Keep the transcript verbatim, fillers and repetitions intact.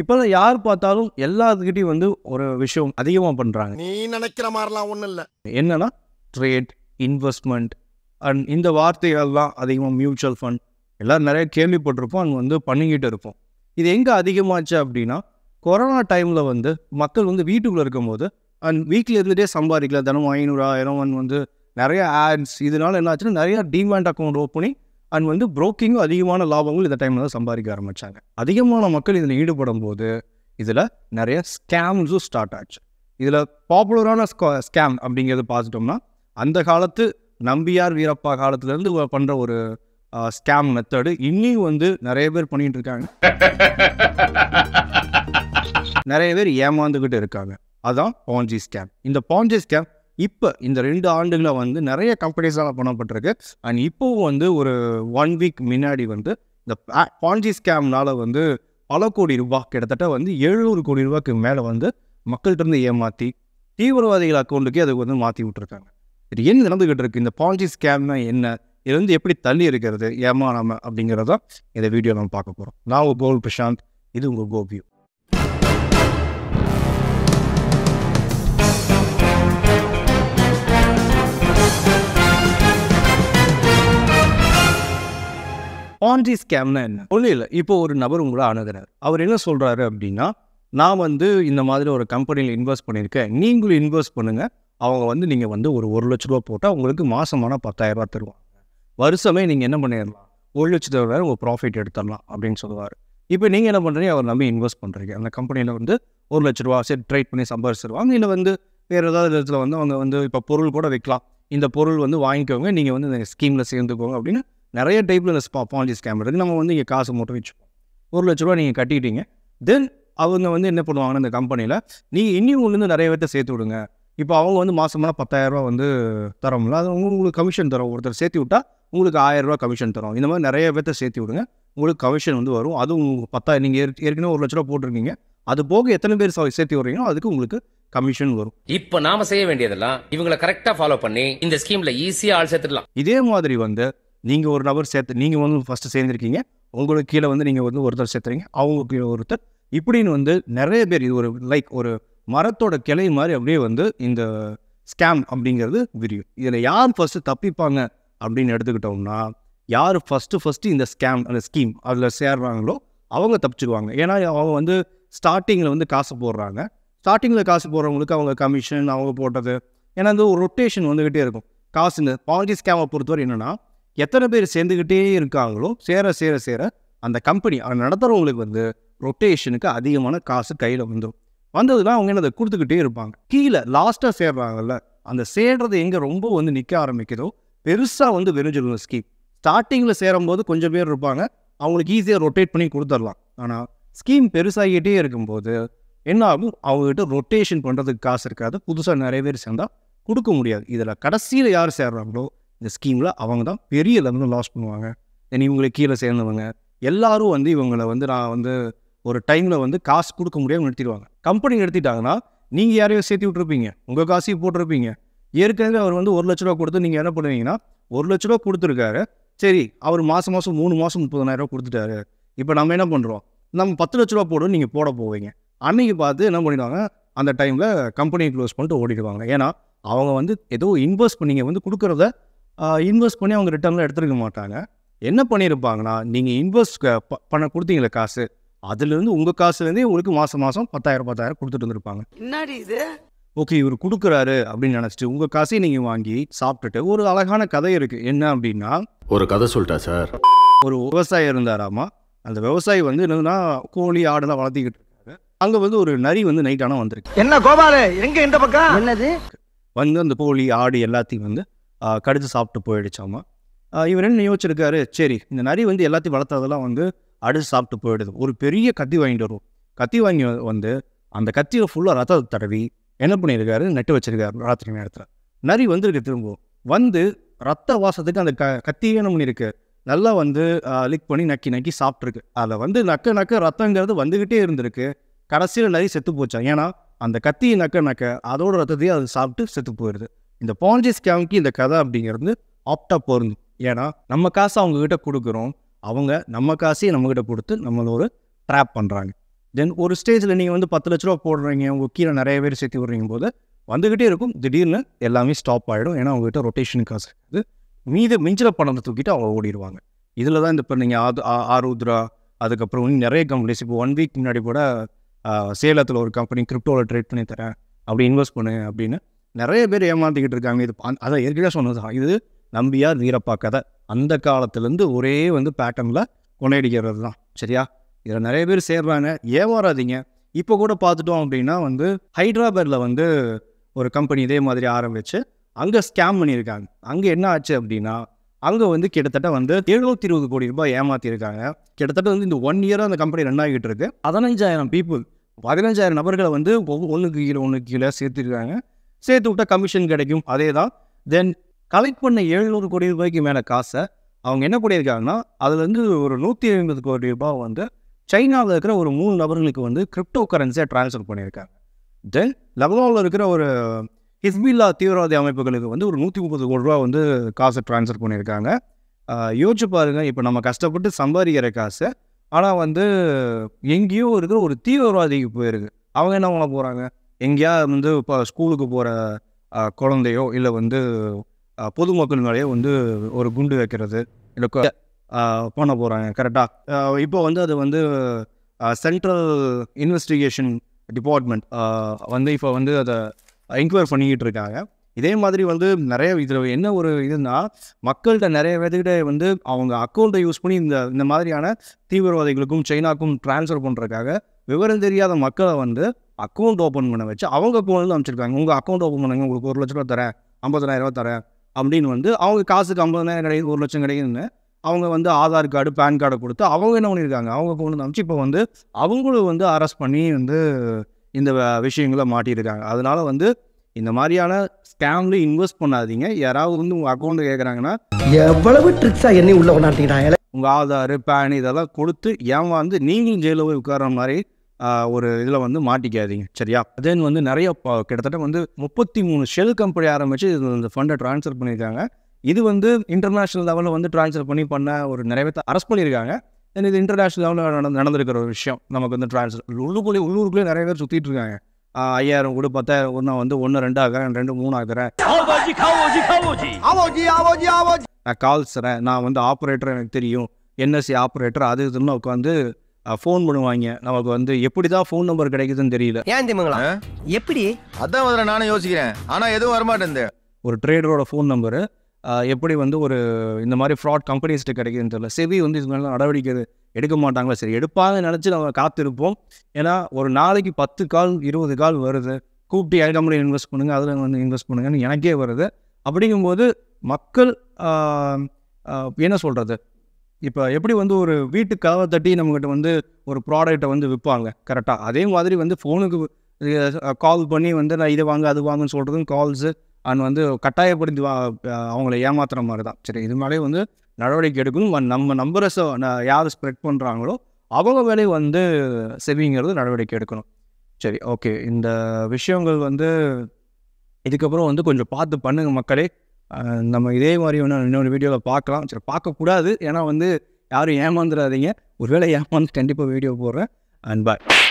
இப்போல்லாம் யார் பார்த்தாலும் எல்லாத்துக்கிட்டையும் வந்து ஒரு விஷயம் அதிகமாக பண்ணுறாங்க. நீ நினைக்கிற மாதிரிலாம் ஒன்றும் இல்லை. என்னென்னா ட்ரேட், இன்வெஸ்ட்மெண்ட் அண்ட் இந்த வார்த்தைகள்லாம் அதிகமாக, மியூச்சுவல் ஃபண்ட் எல்லோரும் நிறைய கேள்விப்பட்டிருப்போம், அங்கே வந்து பண்ணிக்கிட்டு இருப்போம். இது எங்கே அதிகமாச்சு அப்படின்னா, கொரோனா டைமில் வந்து மக்கள் வந்து வீட்டுக்குள்ளே இருக்கும்போது அண்ட் வீட்டில் இருந்துகிட்டே சம்பாதிக்கல, தினம் ஐநூறு ஆயிரம் வந்து நிறைய ஆட்ஸ், இதனால் என்ன ஆச்சுன்னா நிறையா டிமேண்ட் அக்கௌண்ட் ஓப்பனி அண்ட் வந்து புரோக்கிங்கும் அதிகமான லாபங்கள் இந்த டைமில் தான் சம்பாதிக்க ஆரம்பித்தாங்க. அதிகமான மக்கள் இதில் ஈடுபடும் போது இதில் நிறைய ஸ்கேம்ஸும் ஸ்டார்ட் ஆச்சு. இதில் பாப்புலரான ஸ்கேம் அப்படிங்கிறது பார்த்துட்டோம்னா, அந்த காலத்து நம்பியார் வீரப்பா காலத்துலேருந்து பண்ணுற ஒரு ஸ்கேம் மெத்தடு இன்னும் வந்து நிறைய பேர் பண்ணிகிட்டு இருக்காங்க, நிறைய பேர் ஏமாந்துக்கிட்டு இருக்காங்க. அதுதான் பாஞ்சி ஸ்கேம். இந்த பாஞ்சி ஸ்கேம் இப்போ இந்த ரெண்டு ஆண்டுகளில் வந்து நிறைய கம்பெனிஸால் பண்ணப்பட்டிருக்கு. அண்ட் இப்போவும் வந்து ஒரு ஒன் வீக் முன்னாடி வந்து இந்த பாஞ்சி ஸ்கேம்னால் வந்து பல கோடி ரூபாய், கிட்டத்தட்ட வந்து எழுநூறு கோடி ரூபாய்க்கு மேலே வந்து மக்கள்கிட்டருந்து ஏமாற்றி தீவிரவாதிகள் அக்கௌண்ட்டுக்கே அதுக்கு வந்து மாற்றி விட்டுருக்காங்க. இது என்ன நடந்துக்கிட்டு இருக்குது, இந்த பாஞ்சி ஸ்கேம்னா என்ன, இது வந்து எப்படி தள்ளி இருக்கிறது, ஏமா நாம அப்படிங்கிறதான் இந்த வீடியோ நம்ம பார்க்க போகிறோம். நான் உங்கள் கோல் பிரசாந்த், இது உங்கள் கோபியூ. பாஞ்சி ஸ்கேம்னா என்ன ஒன்றும் இல்லை. இப்போ ஒரு நபர் உங்களை அணுகிறார். அவர் என்ன சொல்கிறாரு அப்படின்னா, நான் வந்து இந்த மாதிரி ஒரு கம்பெனியில் இன்வெஸ்ட் பண்ணியிருக்கேன், நீங்களும் இன்வெஸ்ட் பண்ணுங்கள், அவங்க வந்து நீங்கள் வந்து ஒரு ஒரு லட்ச ரூபா போட்டால் உங்களுக்கு மாதமான பத்தாயிரம் ரூபா தருவாங்க, வருஷமே நீங்கள் என்ன பண்ணிடலாம், ஒரு லட்சத்து ரூபாய் உங்கள் ப்ராஃபிட் எடுத்துடலாம் அப்படின்னு சொல்லுவார். இப்போ நீங்கள் என்ன பண்ணுறீங்க, அவர் நம்பி இன்வெஸ்ட் பண்ணுறீங்க, அந்த கம்பெனியில் வந்து ஒரு லட்ச ரூபா சரி ட்ரேட் பண்ணி சம்பாரிச்சிருவாங்க, இல்லை வந்து வேறு ஏதாவது விதத்தில் வந்து அவங்க வந்து இப்போ பொருள் கூட விற்கலாம், இந்த பொருள் வந்து வாங்கிக்கோங்க, நீங்கள் வந்து இந்த ஸ்கீமில் சேர்ந்துக்கோங்க அப்படின்னு நிறைய டைப்பில் இந்த ஸ்பா பாஞ்சி ஸ்கேம் இருக்குது. நம்ம வந்து இங்கே காசு மட்டும் வச்சுப்போம், ஒரு லட்ச ரூபா நீங்கள் கட்டிக்கிட்டீங்க, தென் அவங்க வந்து என்ன பண்ணுவாங்கன்னா, இந்த கம்பெனியில் நீங்கள் இன்னும் உங்களுக்கு நிறைய பேர்த்த சேர்த்து விடுங்க, இப்போ அவங்க வந்து மாதமான பத்தாயிரரூபா வந்து தரோம்ல, அது உங்களுக்கு கமிஷன் தரும், ஒருத்தர் சேர்த்து விட்டால் உங்களுக்கு ஆயிரரூபா கமிஷன் தரும், இந்த மாதிரி நிறைய பேர்த்த சேர்த்து விடுங்க, உங்களுக்கு கமிஷன் வந்து வரும், அதுவும் உங்களுக்கு பத்தாயிரம், நீங்கள் ஏற்கனவே ஒரு லட்ச ரூபா போட்டிருக்கீங்க, அது போக எத்தனை பேர் சேர்த்து விடுறீங்களோ அதுக்கு உங்களுக்கு கமிஷன் வரும். இப்போ நாம செய்ய வேண்டியதெல்லாம் இவங்களை கரெக்டாக ஃபாலோ பண்ணி இந்த ஸ்கீமில் ஈஸியாக ஆள் சேர்த்துடலாம். இதே மாதிரி வந்து நீங்கள் ஒரு நபர் சேர்த்து, நீங்கள் வந்து ஃபஸ்ட்டு சேர்ந்துருக்கீங்க, உங்களுக்கு கீழே வந்து நீங்கள் வந்து ஒருத்தர் சேர்த்துறீங்க, அவங்க கீழே ஒருத்தர், இப்படின்னு வந்து நிறைய பேர், இது ஒரு லைக் ஒரு மரத்தோட கிளை மாதிரி அப்படியே வந்து இந்த ஸ்கேம் அப்படிங்கிறது விரியும். இதில் யார் ஃபஸ்ட்டு தப்பிப்பாங்க அப்படின்னு எடுத்துக்கிட்டோம்னா, யார் ஃபஸ்ட்டு ஃபஸ்ட்டு இந்த ஸ்கேம் அந்த ஸ்கீம் அதில் சேர்றாங்களோ அவங்க தப்பிச்சுக்குவாங்க. ஏன்னா அவங்க வந்து ஸ்டார்டிங்கில் வந்து காசு போடுறாங்க, ஸ்டார்டிங்கில் காசு போடுறவங்களுக்கு அவங்க கமிஷன் அவங்க போட்டது, ஏன்னா வந்து ஒரு ரொட்டேஷன் வந்துக்கிட்டே இருக்கும் காசு. இந்த பாஞ்சி ஸ்கேமை பொறுத்தவரை என்னென்னா, எத்தனை பேர் சேர்ந்துக்கிட்டே இருக்காங்களோ சேர சேர சேர அந்த கம்பெனி அதை நடத்துகிறவங்களுக்கு வந்து ரொட்டேஷனுக்கு அதிகமான காசு கையில் வந்துடும். வந்ததுன்னா அவங்க என்ன அதை கொடுத்துக்கிட்டே இருப்பாங்க. கீழே லாஸ்ட்டாக சேர்றாங்கல்ல, அந்த சேர்றது எங்கே ரொம்ப வந்து நிற்க ஆரம்பிக்கிறதோ பெருசாக வந்து வெறிஞ்சிடும் ஸ்கீம். ஸ்டார்டிங்கில் சேரும்போது கொஞ்சம் பேர் இருப்பாங்க, அவங்களுக்கு ஈஸியாக ரொட்டேட் பண்ணி கொடுத்துடலாம். ஆனால் ஸ்கீம் பெருசாகிக்கிட்டே இருக்கும்போது என்ன ஆகும், அவங்ககிட்ட ரொட்டேஷன் பண்ணுறதுக்கு காசு இருக்காது, புதுசாக நிறைய பேர் சேர்ந்தால் கொடுக்க முடியாது. இதில் கடைசியில் யார் சேர்றாங்களோ இந்த ஸ்கீமில் அவங்க தான் பெரிய லெவலில் லாஸ் பண்ணுவாங்க. தென் இவங்களுக்கு கீழே சேர்ந்தவங்க எல்லோரும் வந்து இவங்களை வந்து நான் வந்து ஒரு டைமில் வந்து காசு கொடுக்க முடியாமல் நிறுத்திடுவாங்க. கம்பெனி எடுத்துட்டாங்கன்னா நீங்கள் யாரையும் சேர்த்து விட்டுருப்பீங்க, உங்கள் காசையும் போட்டிருப்பீங்க, ஏற்கனவே அவர் வந்து ஒரு லட்ச ரூபா கொடுத்து நீங்கள் என்ன பண்ணுவீங்கன்னா, ஒரு லட்ச ரூபா கொடுத்துருக்காரு, சரி அவர் மாதம் மாதம் மூணு மாதம் முப்பதாயிரரூவா கொடுத்துட்டாரு, இப்போ நம்ம என்ன பண்ணுறோம், நம்ம பத்து லட்ச ரூபா போடுவோம், நீங்கள் போட போவீங்க. அன்றைக்கி பார்த்து என்ன பண்ணிடுவாங்க, அந்த டைமில் கம்பெனியை க்ளோஸ் பண்ணிட்டு ஓடிடுவாங்க. ஏன்னா அவங்க வந்து ஏதோ இன்வெஸ்ட் பண்ணி வந்து கொடுக்குறத இன்வெஸ்ட் பண்ணி அவங்க ரிட்டர்னில் எடுத்துருக்க மாட்டாங்க. என்ன பண்ணியிருப்பாங்கன்னா, நீங்கள் இன்வெஸ்ட் பண்ண கொடுத்தீங்களே காசு, அதுலேருந்து உங்கள் காசுலேருந்தே உங்களுக்கு மாதம் மாதம் பத்தாயிரம் பத்தாயிரம் கொடுத்துட்டு வந்துருப்பாங்க. என்னடி இது, ஓகே இவர் கொடுக்குறாரு அப்படின்னு நினச்சிட்டு உங்கள் காசையை நீங்கள் வாங்கி சாப்பிட்டுட்டு. ஒரு அழகான கதை இருக்குது. என்ன அப்படின்னா, ஒரு கதை சொல்லிட்டா சார், ஒரு விவசாயி இருந்தாராமா. அந்த விவசாயி வந்து என்னதுன்னா, கோழி ஆடெல்லாம் வளர்த்திக்கிட்டு இருக்காரு. அங்கே வந்து ஒரு நரி வந்து நைட் ஆனால் வந்திருக்கு. என்ன கோபால எங்கே இந்த பக்கம் என்னது வந்து அந்த கோழி ஆடு எல்லாத்தையும் வந்து கடிச்சு சாப்பிட்டு போயிடுச்சாமா. இவர் என்ன யோசிச்சிருக்காரு, சரி இந்த நரி வந்து எல்லாத்தையும் வளர்த்ததெல்லாம் வந்து அடிச்சு சாப்பிட்டு போயிடுது, ஒரு பெரிய கத்தி வாங்கிட்டு வரும். கத்தி வாங்கி வந்து அந்த கத்தியை ஃபுல்லாக ரத்தத்தை தடவி என்ன பண்ணியிருக்காரு, நட்டு வச்சிருக்காரு. ராத்திரி நேரத்தில் நரி வந்துருக்கு, திரும்பவும் வந்து ரத்த வாசத்துக்கு அந்த க கத்தியே என்ன பண்ணியிருக்கு, நல்லா வந்து லிக் பண்ணி நக்கி நக்கி சாப்பிட்ருக்கு. அதில் வந்து நக்க நக்க ரத்தங்கிறது வந்துக்கிட்டே இருந்திருக்கு. கடைசியில் நரி செத்து போச்சான். ஏன்னா அந்த கத்தியை நக்க நக்க அதோட ரத்தத்தையே அது சாப்பிட்டு செத்து போயிடுது. இந்த பாஞ்சி ஸ்கேமுக்கு இந்த கதை அப்படிங்கிறது ஆப்டாக பொருந்தும். ஏன்னா நம்ம காசை அவங்கக்கிட்ட கொடுக்குறோம், அவங்க நம்ம காசையும் நம்மக்கிட்ட கொடுத்து நம்மளை ஒரு ட்ராப் பண்ணுறாங்க. Then one stage la neenga vandu ten lakh rupees podrringa unga keela nariya veer sethi urringa bodhu vandukitte irukum thidirna ellame stop aidum ena avanga kitta rotation cost irukku meedu minjila panam thookita avanga odiruvaanga idhula dhaan indha neenga Arudra adukapra unni nariya companies ipo one week munadi poda சேலத்துல ஒரு company கிரிப்டோவில் trade பண்ணி தரேன் அப்படி invest பண்ணு அப்படின்னு நிறைய பேர் ஏமாற்றிக்கிட்டு இருக்காங்க. இது அதான் ஏற்கனவே சொன்னது, இது நம்பியார் வீரப்பா கதை. அந்த காலத்துலேருந்து ஒரே வந்து பேட்டர்னில் கொண்டாடிக்கிறது தான். சரியா, இதில் நிறைய பேர் சேர்றாங்க, ஏமாறாதீங்க. இப்போ கூட பார்த்துட்டோம் அப்படின்னா வந்து ஹைதராபாத்தில் வந்து ஒரு கம்பெனி இதே மாதிரி ஆரம்பித்து அங்கே ஸ்கேம் பண்ணியிருக்காங்க. அங்கே என்ன ஆச்சு அப்படின்னா அங்கே வந்து கிட்டத்தட்ட வந்து எழுநூற்றி இருபது கோடி ரூபாய் ஏமாற்றிருக்காங்க. கிட்டத்தட்ட வந்து இந்த ஒன் இயராக அந்த கம்பெனி ரன் ஆகிட்டு இருக்கு. பதினஞ்சாயிரம் பீப்புள் பதினஞ்சாயிரம் நபர்களை வந்து ஒன்றுக்கு கீழே ஒன்று கீழே சேர்த்துருக்காங்க. சேர்த்து விட்டால் கமிஷன் கிடைக்கும், அதே தான். தென் கலெக்ட் பண்ண எழுநூறு கோடி ரூபாய்க்கு மேலே காசை அவங்க என்ன பண்ணியிருக்காங்கன்னா அதுலேருந்து ஒரு நூற்றி ஐம்பது கோடி ரூபாய் வந்து சைனாவில் இருக்கிற ஒரு மூணு நபர்களுக்கு வந்து கிரிப்டோ கரன்சியாக ட்ரான்ஸ்ஃபர் பண்ணியிருக்காங்க. தென் லெபனானில் இருக்கிற ஒரு ஹிஸ்பில்லா தீவிரவாதி அமைப்புகளுக்கு வந்து ஒரு நூற்றி முப்பது கோடி ரூபா வந்து காசை ட்ரான்ஸ்ஃபர் பண்ணியிருக்காங்க. யோசிச்சு பாருங்கள், இப்போ நம்ம கஷ்டப்பட்டு சம்பாதிக்கிற காசு ஆனால் வந்து எங்கேயோ இருக்கிற ஒரு தீவிரவாதிக்கு போயிருக்கு. அவங்க என்ன பண்ண போகிறாங்க, எங்கேயா வந்து இப்போ ஸ்கூலுக்கு போகிற குழந்தையோ இல்லை வந்து பொதுமக்கள் மேலேயோ வந்து ஒரு குண்டு வைக்கிறது இல்லை பண்ண போகிறாங்க. கரெக்டாக இப்போ வந்து அது வந்து சென்ட்ரல் இன்வெஸ்டிகேஷன் டிபார்ட்மெண்ட் வந்து இப்போ வந்து அதை என்கொயர் பண்ணிக்கிட்டு இருக்காங்க. இதே மாதிரி வந்து நிறைய இதில் என்ன ஒரு இதுன்னா மக்கள்கிட்ட நிறைய பேர்கிட்ட வந்து அவங்க அக்கௌண்ட்டை யூஸ் பண்ணி இந்த இந்த மாதிரியான தீவிரவாதிகளுக்கும் சைனாக்கும் ட்ரான்ஸ்ஃபர் பண்ணுறதுக்காக விவரம் தெரியாத மக்களை வந்து அக்கௌண்ட் ஓப்பன் பண்ண வச்சு அவங்க அக்கௌண்ட்லேருந்து அமைச்சிருக்காங்க. உங்கள் அக்கௌண்ட் ஓப்பன் பண்ணுங்க, உங்களுக்கு ஒரு லட்ச ரூபா தரேன், ஐம்பதனாயிரரூவா தரேன் அப்படின்னு வந்து அவங்க காசுக்கு ஐம்பதனாயிரம் கிடையாது ஒரு லட்சம் கிடைக்குதுன்னு அவங்க வந்து ஆதார் கார்டு பேன் கார்டை கொடுத்து அவங்க என்ன பண்ணியிருக்காங்க அவங்க அக்கௌண்ட்லேருந்து அமைச்சு இப்போ வந்து அவங்களும் வந்து அரெஸ்ட் பண்ணி வந்து இந்த விஷயங்களை மாட்டியிருக்காங்க. அதனால் வந்து இந்த மாதிரியான ஸ்கேமில் இன்வெஸ்ட் பண்ணாதீங்க. யாராவது வந்து உங்கள் அக்கௌண்ட்டு கேட்குறாங்கன்னா எவ்வளவு ட்ரிக்ஸாக என்ன உள்ள கொண்டாட்டிக்கிறாங்க, உங்கள் ஆதார் பேன் இதெல்லாம் கொடுத்து ஏமாந்து நீங்களும் ஜெயிலில் போய் உட்கார்ற மாதிரி ஒரு இதில் வந்து மாட்டிக்காதீங்க. சரியா, தென் வந்து நிறைய கிட்டத்தட்ட வந்து முப்பத்தி மூணு ஷெல் கம்பெனி ஆரம்பித்து இது இந்த ஃபண்டை ட்ரான்ஸ்ஃபர் பண்ணியிருக்காங்க. இது வந்து இன்டர்நேஷ்னல் லெவலில் வந்து ட்ரான்ஸ்ஃபர் பண்ணி பண்ண ஒரு நிறைய பேர் அரெஸ்ட் பண்ணியிருக்காங்க. தென் இது இன்டர்நேஷ்னல் லெவலில் நடந்து நடந்திருக்கிற ஒரு விஷயம். நமக்கு வந்து ட்ரான்ஸ்ஃபர் உள்ளுக்குள்ளே உள்ளூருக்குள்ளேயே நிறைய பேர் சுற்றிட்டு இருக்காங்க. ஐயாயிரம் கூட பத்தாயிரம் ஒன்று வந்து ஒன்று ரெண்டு ஆகிறேன், ரெண்டு மூணு ஆகிறேன், நான் கால்ஸுறேன், நான் வந்து ஆப்ரேட்டர் எனக்கு தெரியும், என்எஸ்சி ஆப்ரேட்டர் அது இதுன்னு உட்காந்து ஃபோன் பண்ணுவாங்க. நமக்கு வந்து எப்படி தான் ஃபோன் நம்பர் கிடைக்குதுன்னு தெரியல. ஏன் தெரியுங்களா எப்படி, அதான் முதல்ல நானும் யோசிக்கிறேன். ஆனால் எதுவும் வரமாட்டேன். ஒரு ட்ரேடரோட ஃபோன் நம்பரு எப்படி வந்து ஒரு இந்த மாதிரி ஃப்ராட் கம்பெனிஸ்ட்டு கிடைக்குதுன்னு தெரியல. செவி வந்து இது மாதிரி நடவடிக்கை எடுக்க மாட்டாங்களா, சரி எடுப்பாங்கன்னு நினச்சி நம்ம காத்திருப்போம். ஏன்னா ஒரு நாளைக்கு பத்து கால் இருபது கால் வருது, கூப்பிட்டு என் கம்பெனியில் இன்வெஸ்ட் பண்ணுங்கள், அதில் வந்து இன்வெஸ்ட் பண்ணுங்கன்னு எனக்கே வருது. அப்படிங்கும்போது மக்கள் என்ன சொல்கிறது, இப்போ எப்படி வந்து ஒரு வீட்டுக்கு கதவை தட்டி நம்மகிட்ட வந்து ஒரு ப்ராடக்டை வந்து விற்பாங்க கரெக்டாக, அதே மாதிரி வந்து ஃபோனுக்கு கால் பண்ணி வந்து நான் இதை வாங்க அது வாங்கன்னு சொல்கிறதும் கால்ஸு அண்ட் வந்து கட்டாயப்படுத்தி வா அவங்கள ஏமாத்துற மாதிரி தான். சரி, இது மேலே வந்து நடவடிக்கை எடுக்கணும். நம்ம நம்பர்ஸை யார் ஸ்ப்ரெட் பண்ணுறாங்களோ அவங்க மேலே வந்து செவிங்கிறது நடவடிக்கை எடுக்கணும். சரி, ஓகே, இந்த விஷயங்கள் வந்து இதுக்கப்புறம் வந்து கொஞ்சம் பார்த்து பண்ணுங்கள் மக்களே. நம்ம இதே மாதிரி ஒன்று இன்னொரு வீடியோவில் பார்க்கலாம். சரி, பார்க்கக்கூடாது, ஏன்னா வந்து யாரும் ஏமாந்துடாதீங்க. ஒருவேளை ஏமாந்து கண்டிப்பாக வீடியோ போடுறேன். அண்ட் பாய்.